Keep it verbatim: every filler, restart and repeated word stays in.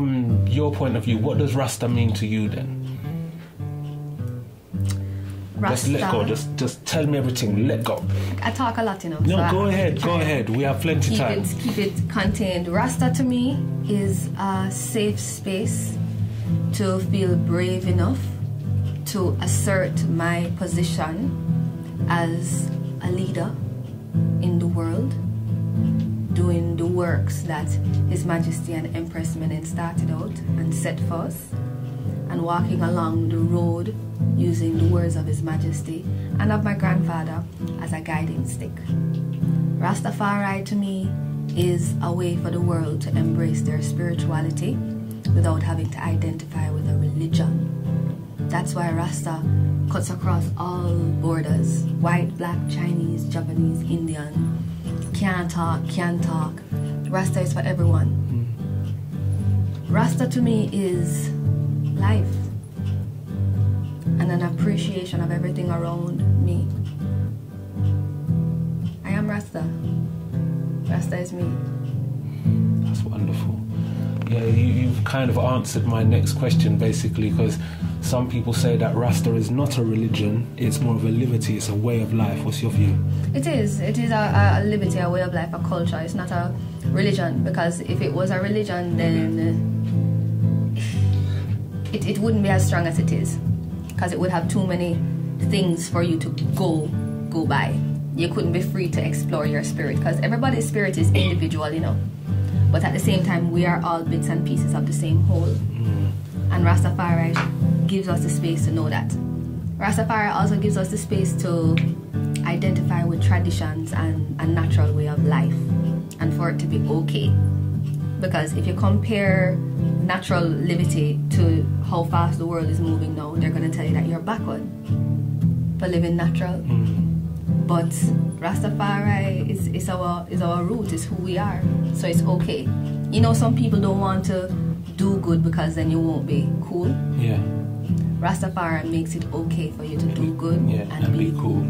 from your point of view, what does Rasta mean to you then? Rasta. Just let go. Just, just tell me everything. Let go. I talk a lot, you know. No, so go I, ahead. Go ahead. We have plenty of time. It, keep it contained. Rasta to me is a safe space to feel brave enough to assert my position as a leader in the world, doing the works that His Majesty and Empress Menen started out and set forth, and walking along the road using the words of His Majesty and of my grandfather as a guiding stick. Rastafari to me is a way for the world to embrace their spirituality without having to identify with a religion. That's why Rasta cuts across all borders. White, black, Chinese, Japanese, Indian. Can talk, can talk. Rasta is for everyone. Rasta to me is life and an appreciation of everything around me. I am Rasta. Rasta is me. That's wonderful. Yeah, you, you've kind of answered my next question, basically, because some people say that Rasta is not a religion, it's more of a liberty, it's a way of life. What's your view? It is. It is a, a liberty, a way of life, a culture. It's not a religion, because if it was a religion, then it, it wouldn't be as strong as it is, because it would have too many things for you to go, go by. You couldn't be free to explore your spirit, because everybody's spirit is individual, you know. But at the same time, we are all bits and pieces of the same whole. And Rastafari gives us the space to know that. Rastafari also gives us the space to identify with traditions and a natural way of life, and for it to be okay. Because if you compare natural liberty to how fast the world is moving now, they're going to tell you that you're backward for living natural. Mm-hmm. But Rastafari is, is, our, is our root, is who we are, so it's okay. You know, some people don't want to do good because then you won't be cool. Yeah. Rastafari makes it okay for you to do good, yeah, and, and be, be cool.